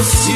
obosiți.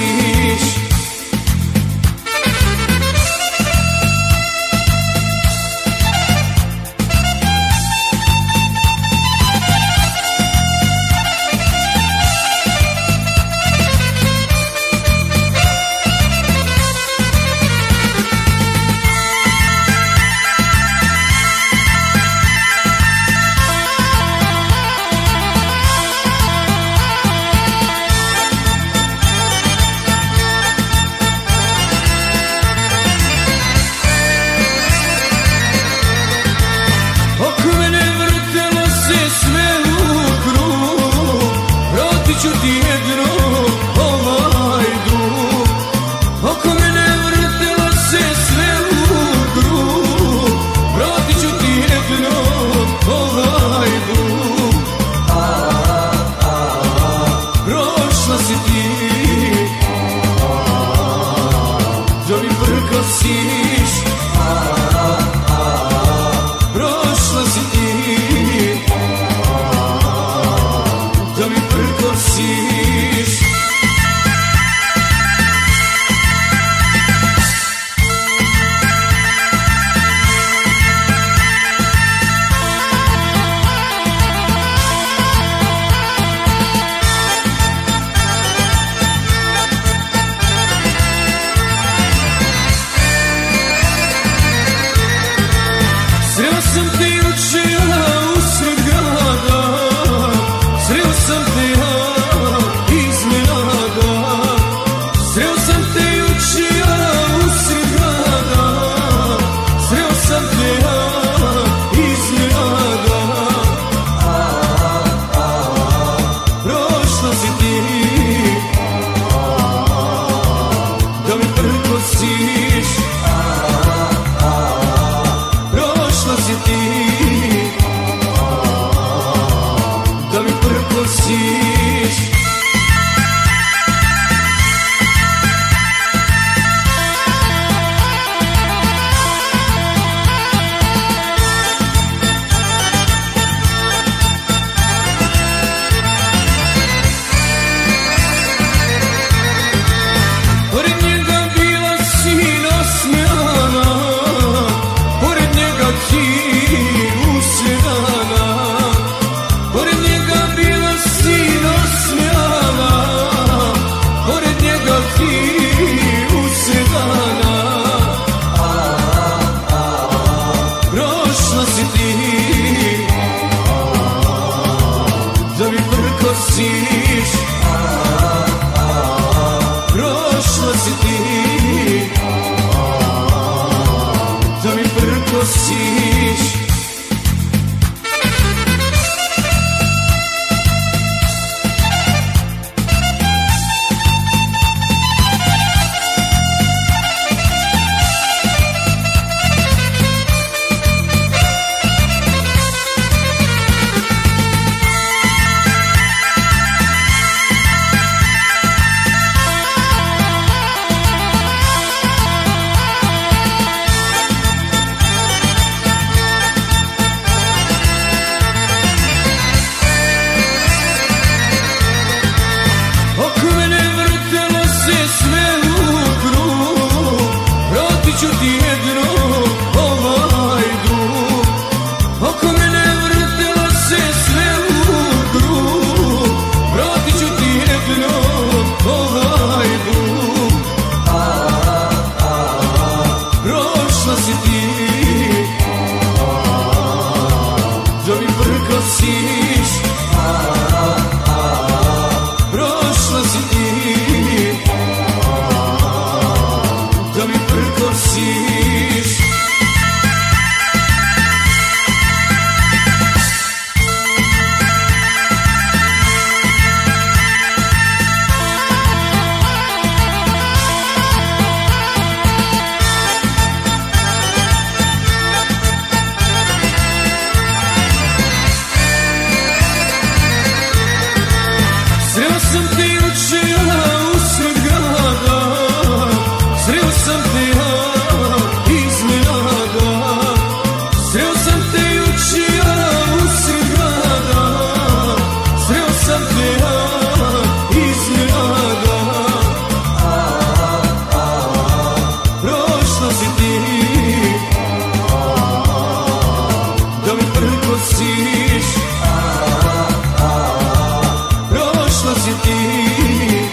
جديد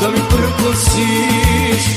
قلبي برقصيش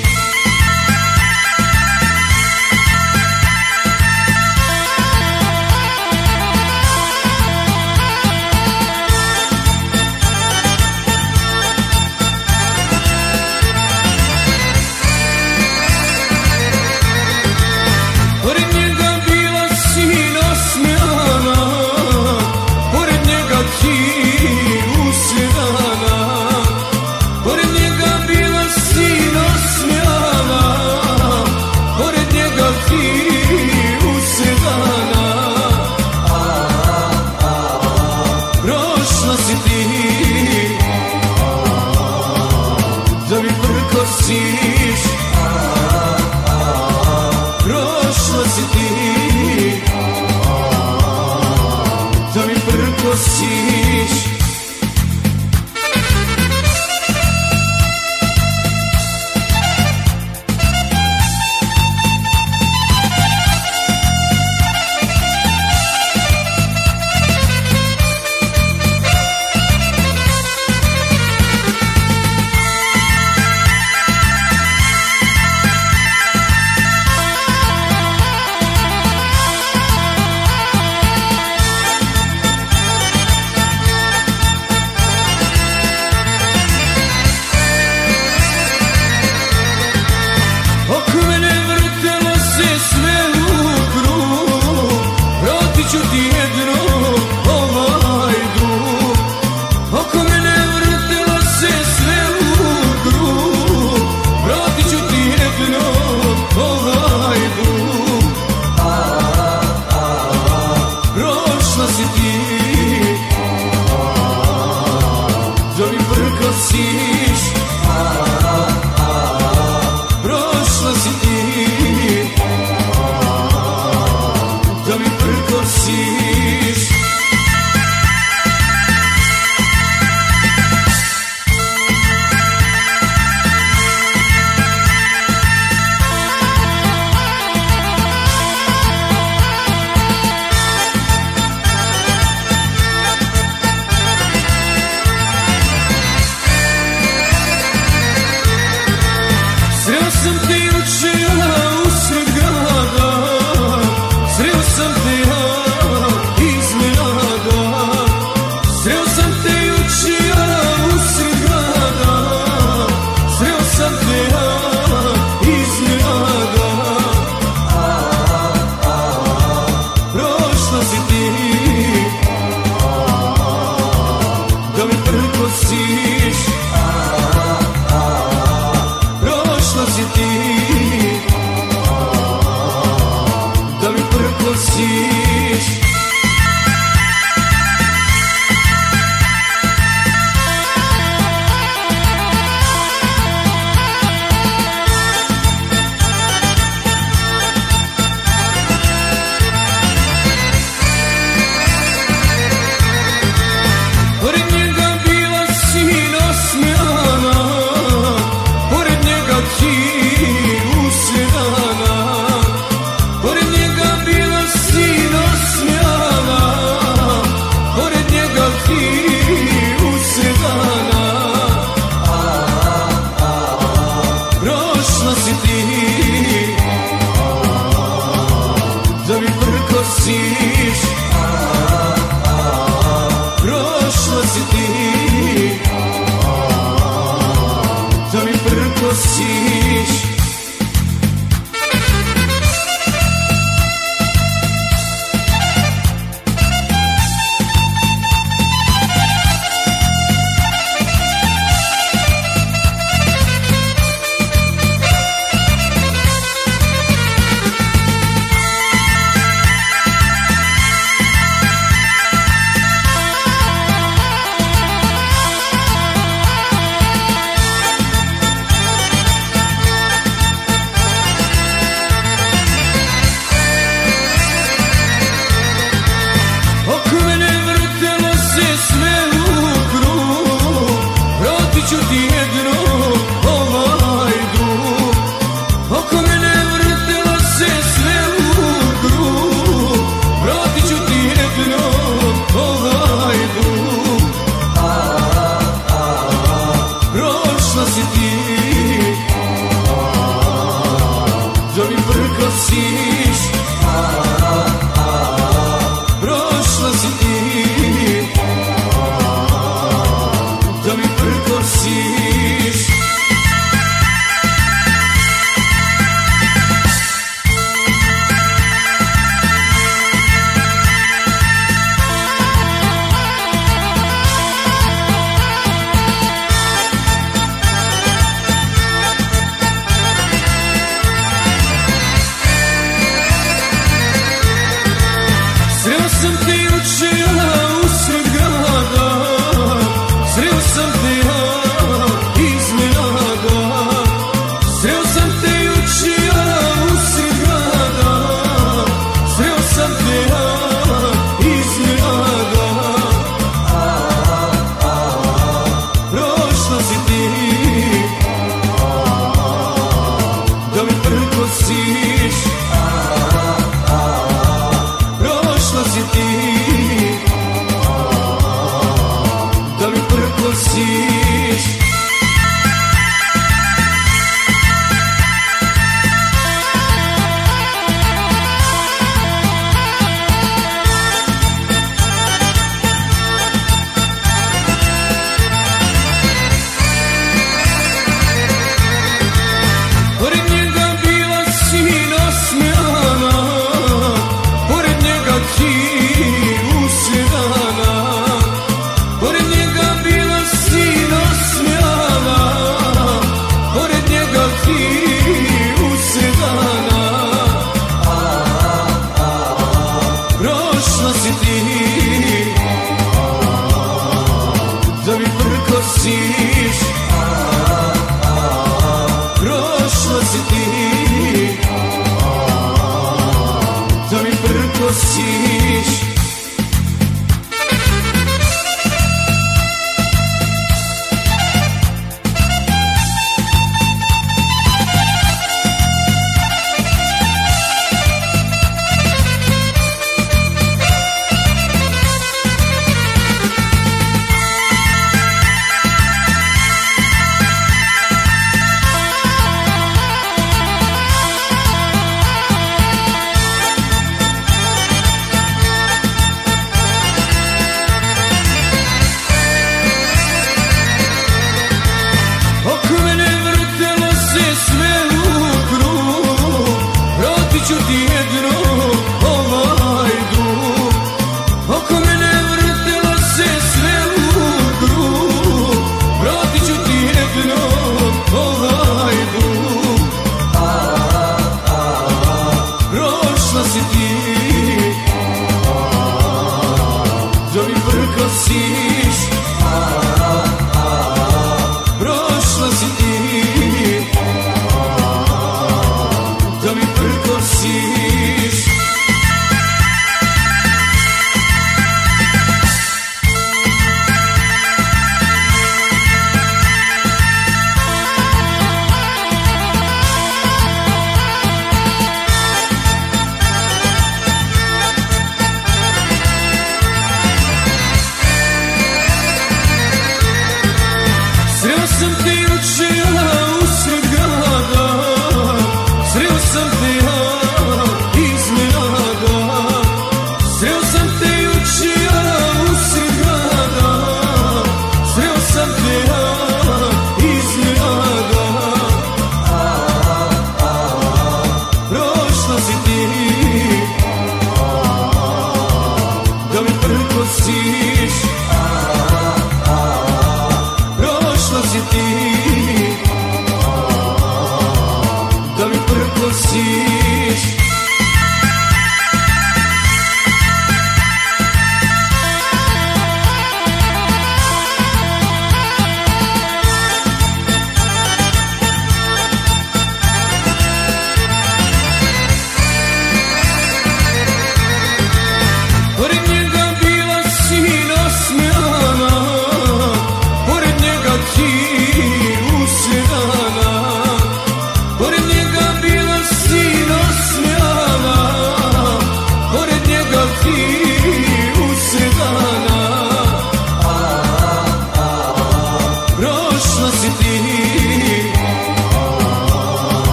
simți. Ti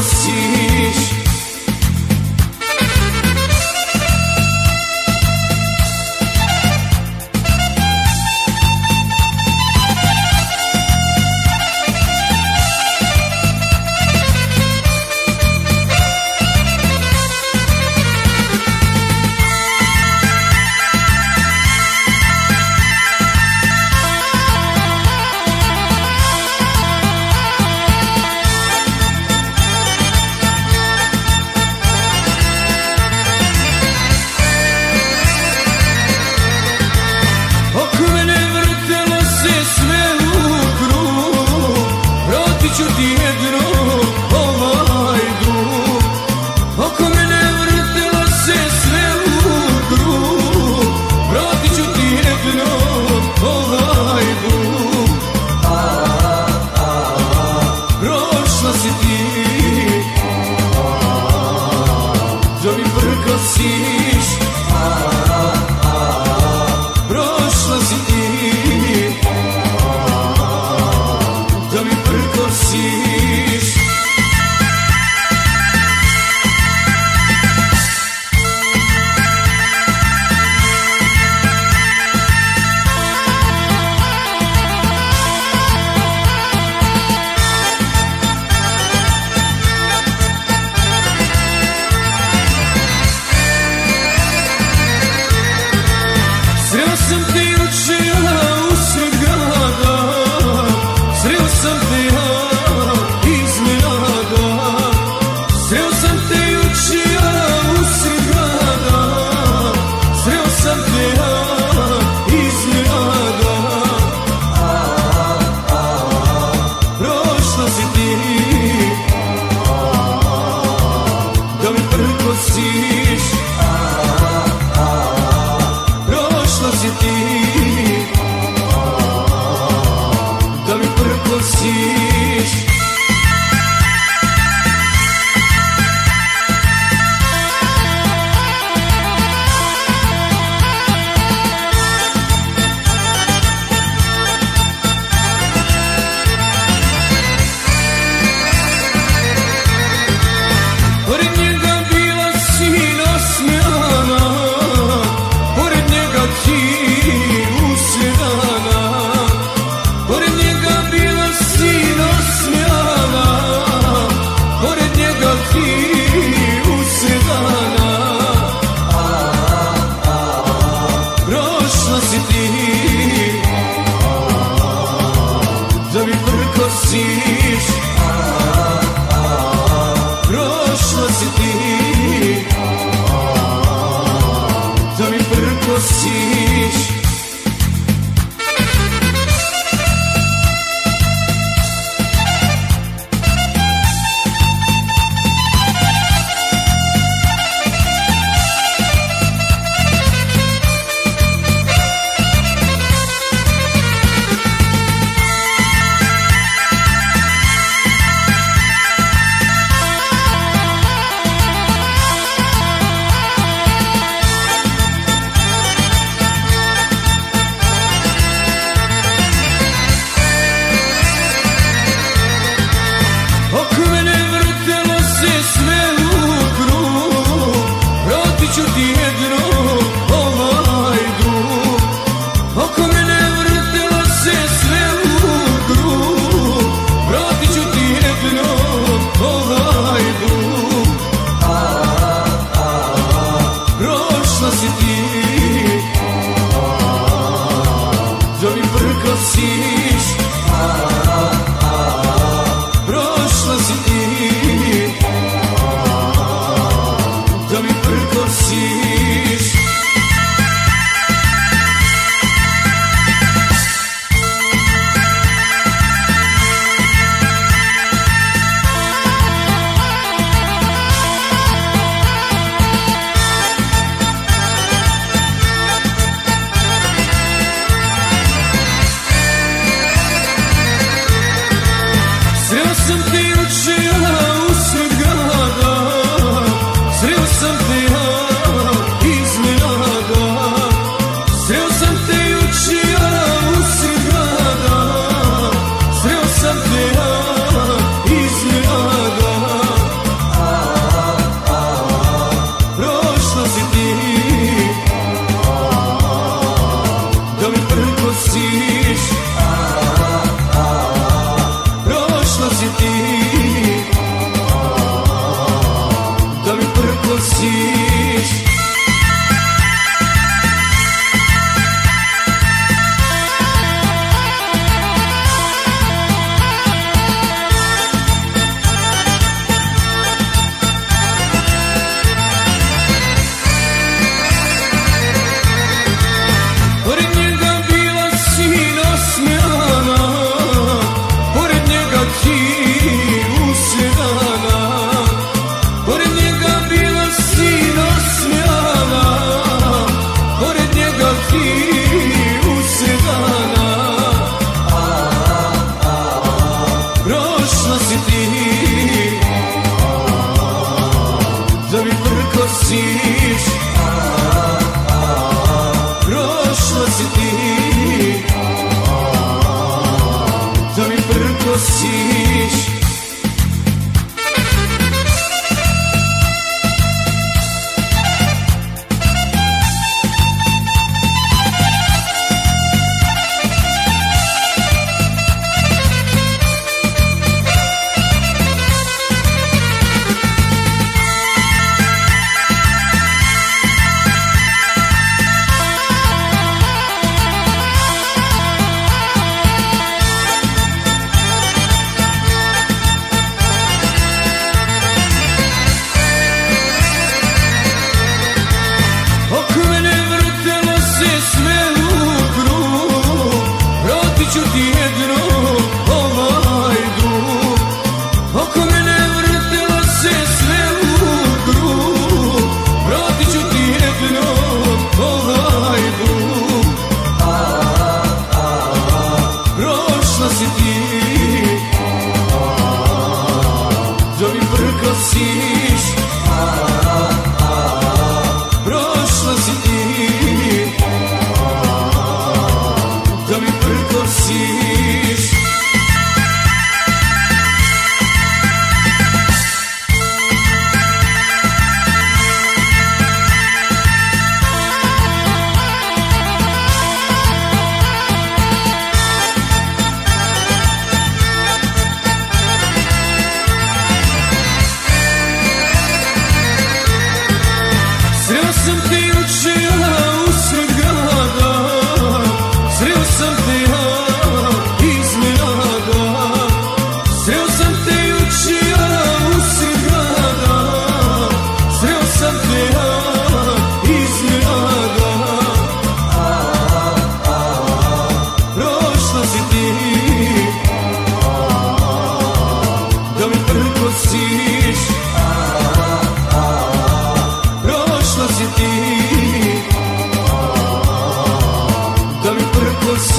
obosiți.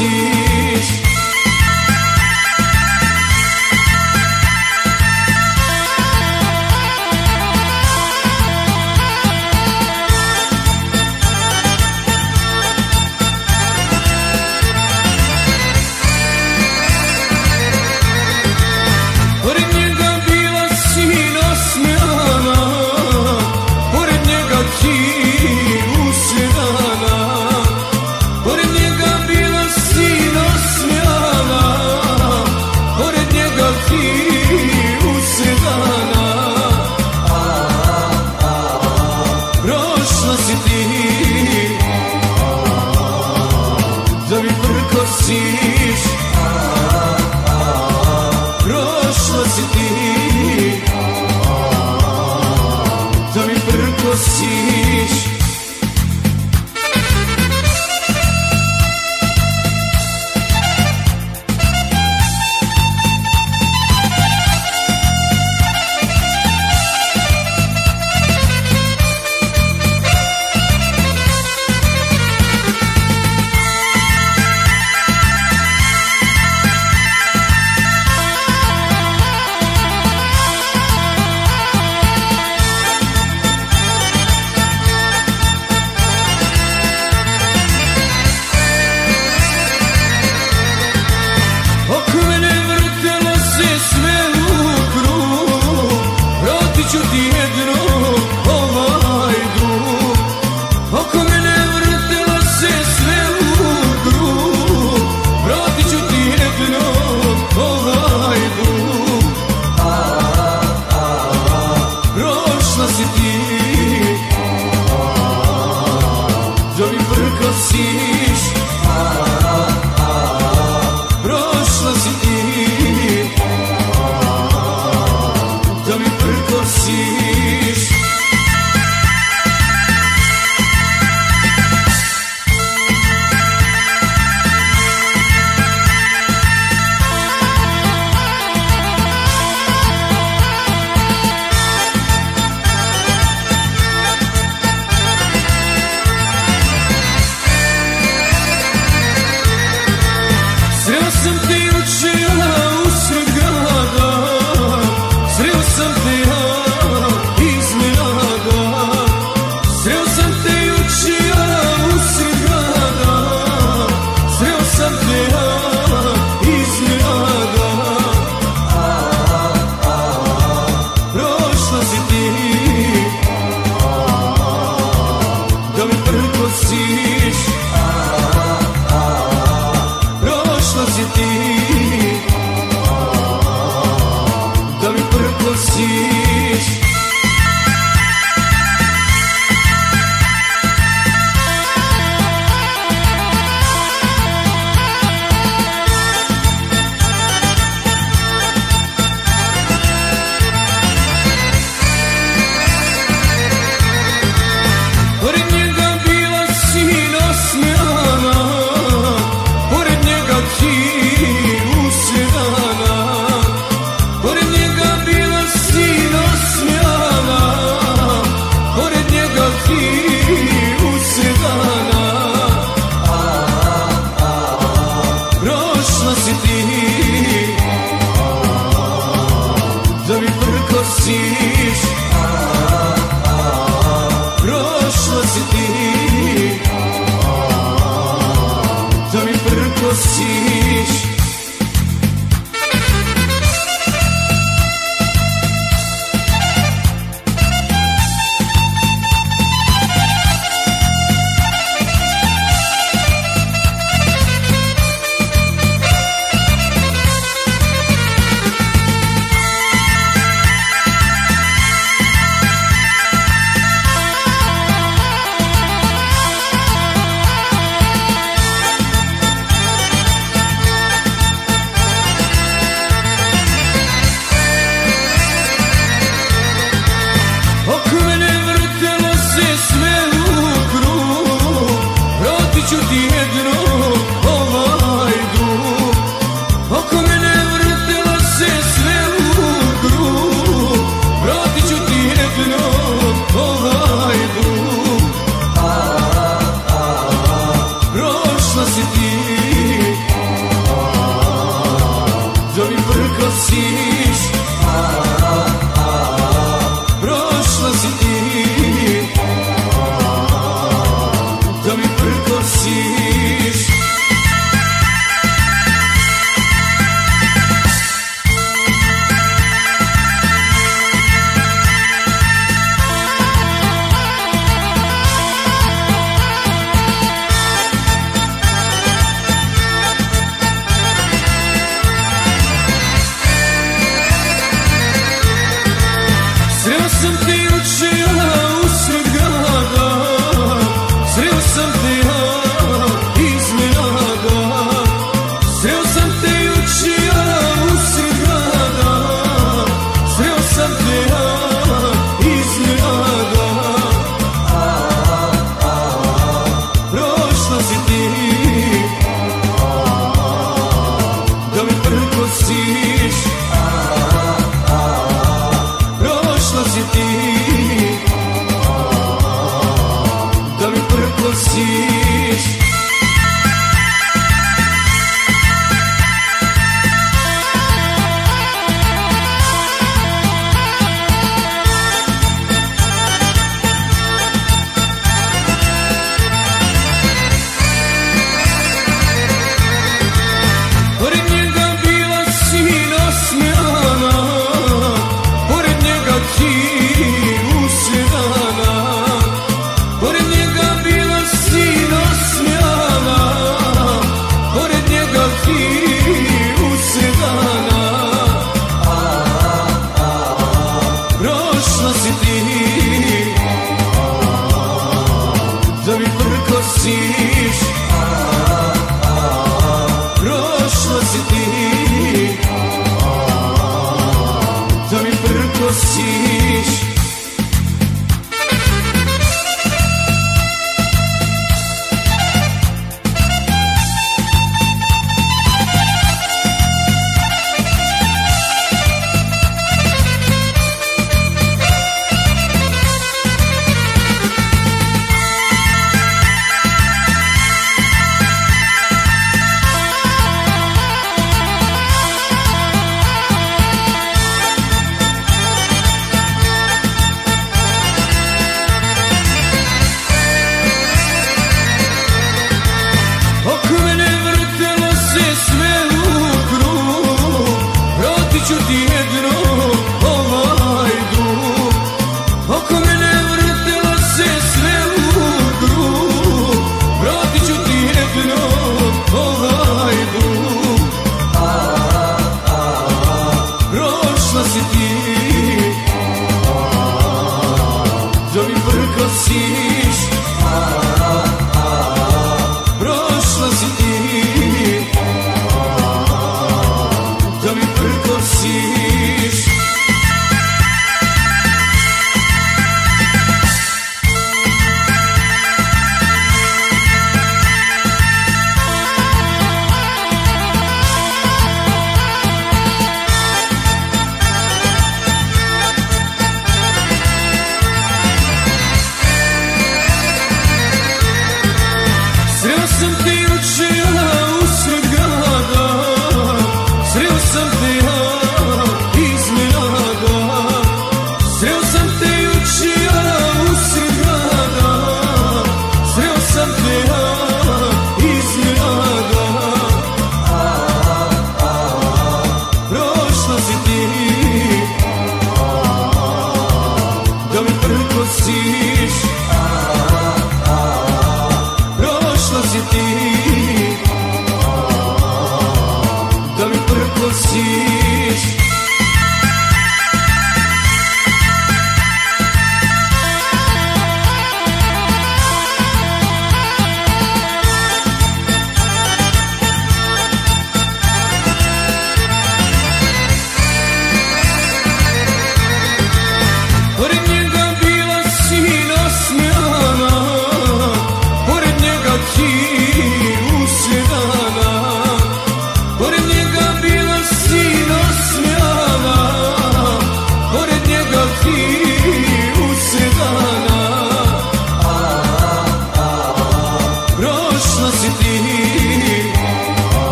zis.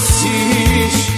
obosiți.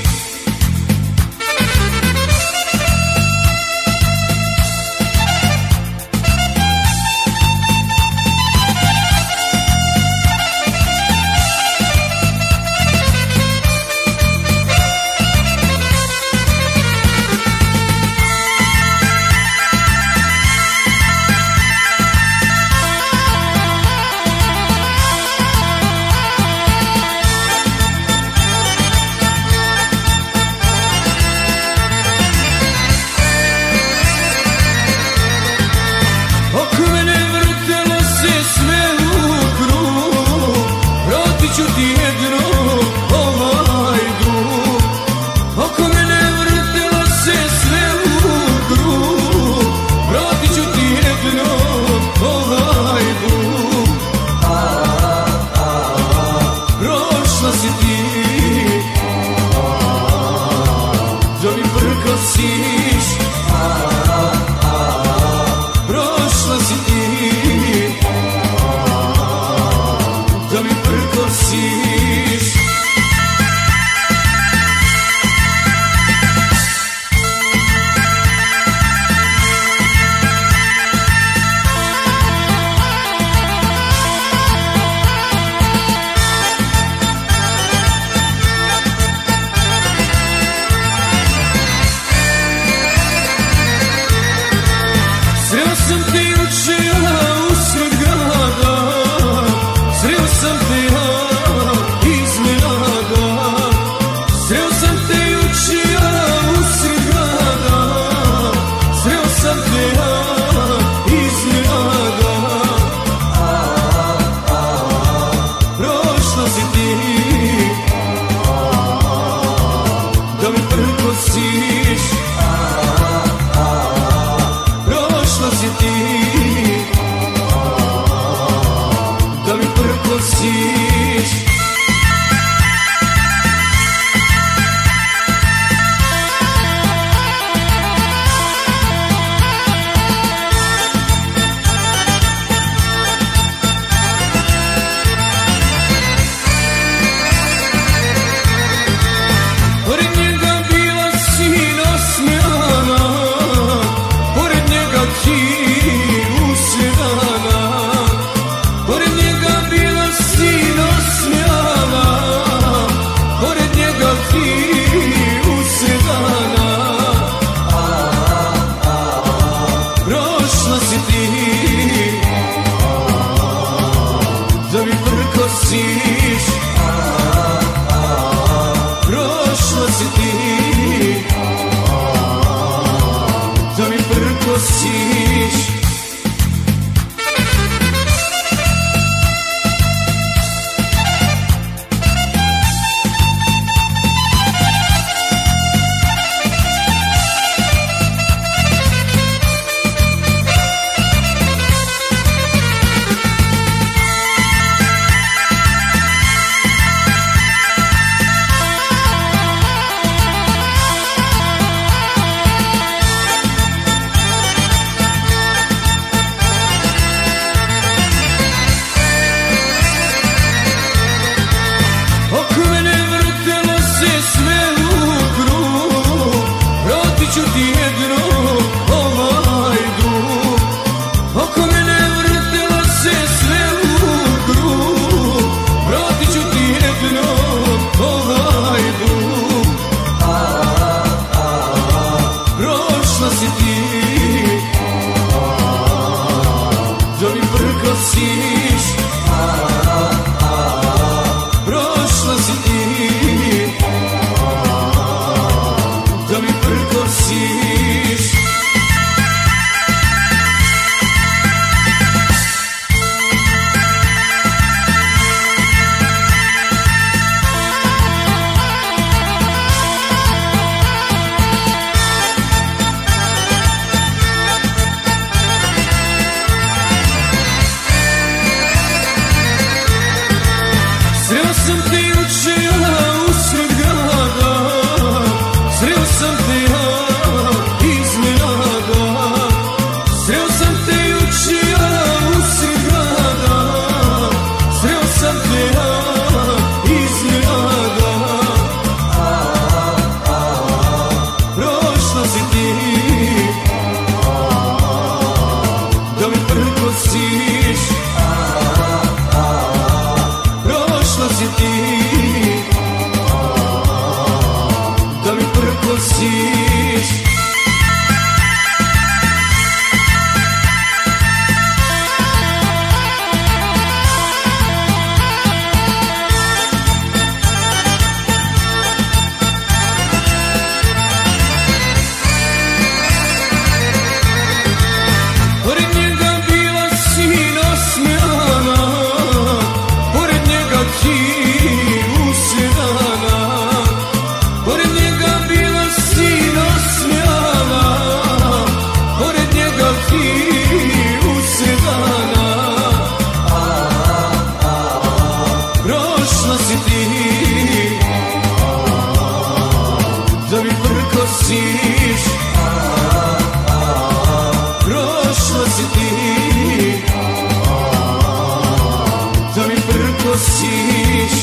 Pored njega bila sina prošlosti da mi prkosiš, prošlosti da mi prkosiš.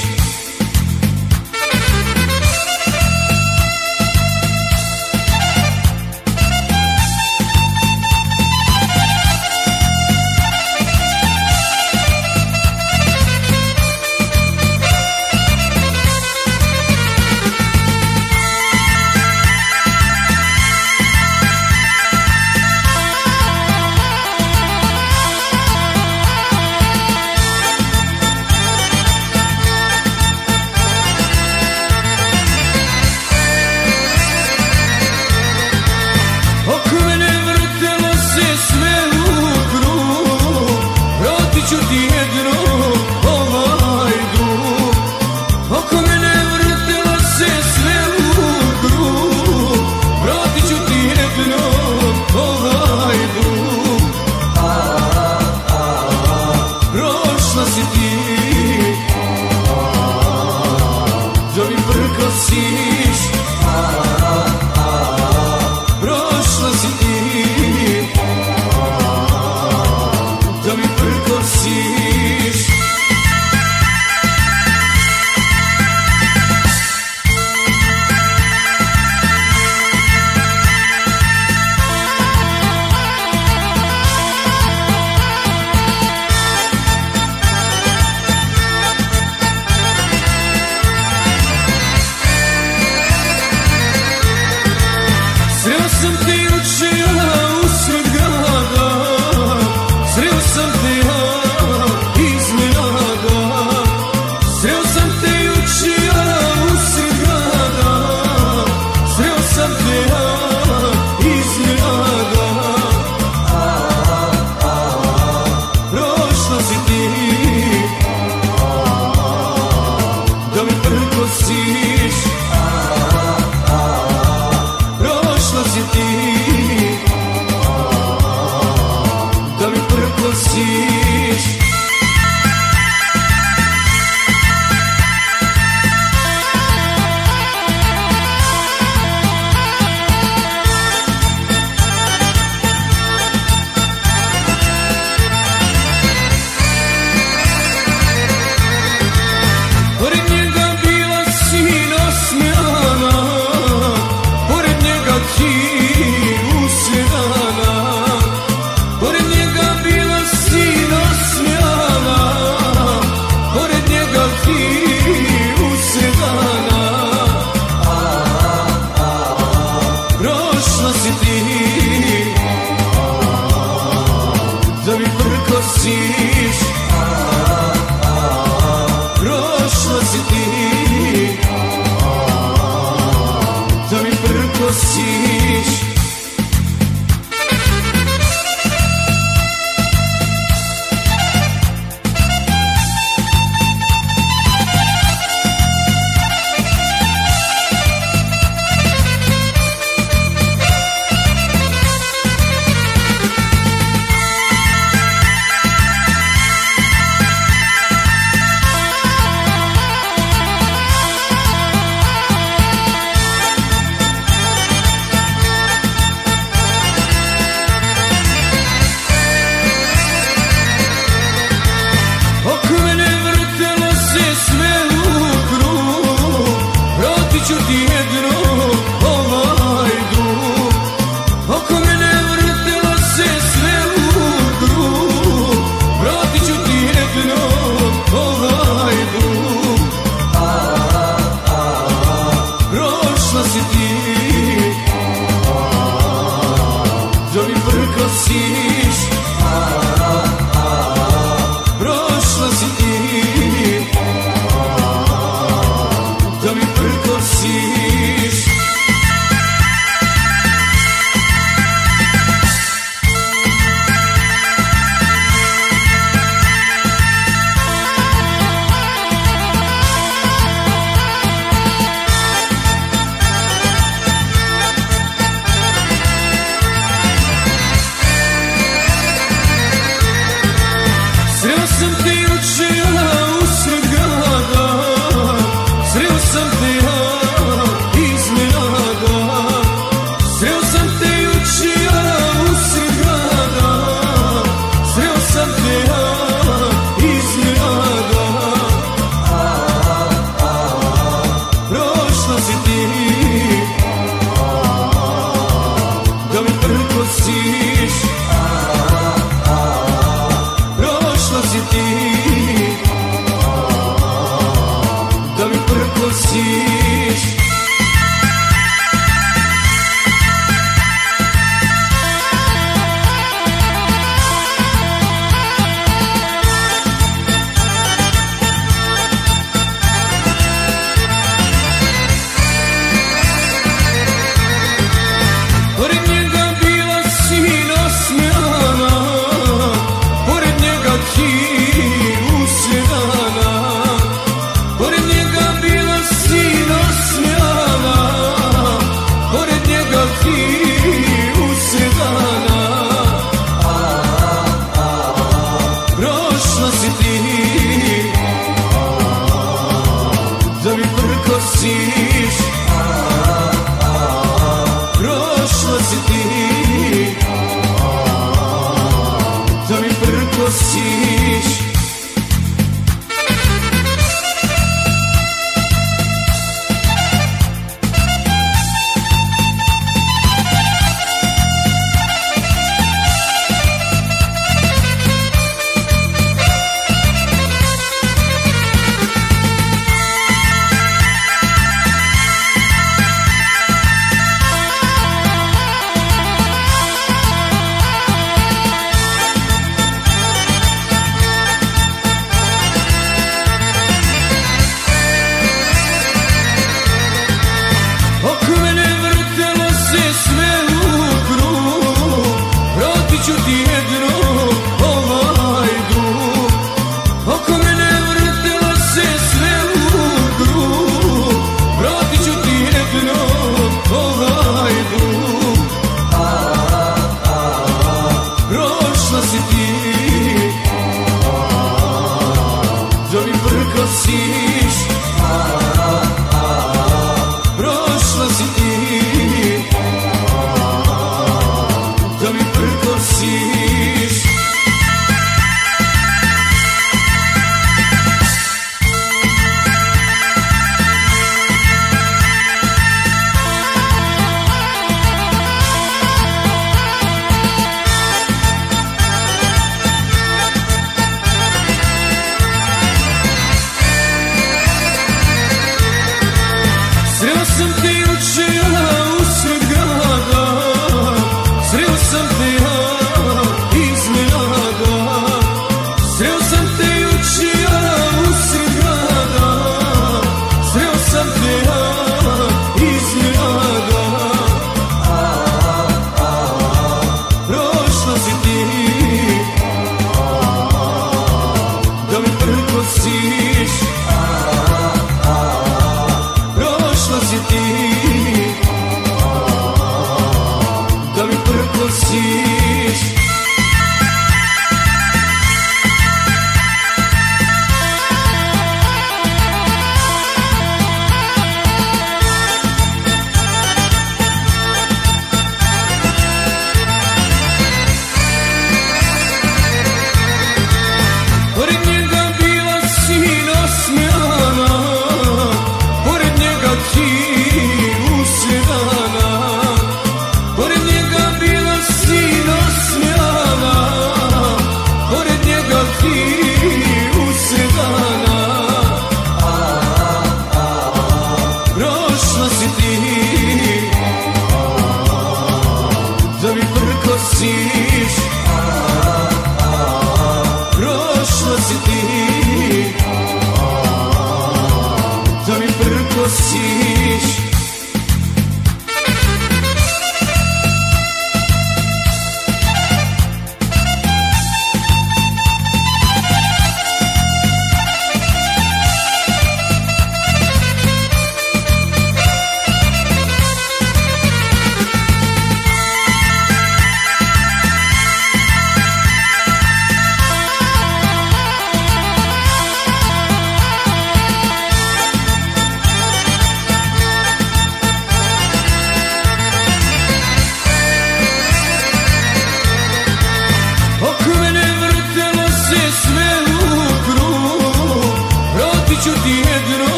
obosiști.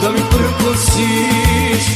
dă-mi părcursiș.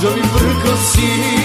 Să-mi părcăsiș.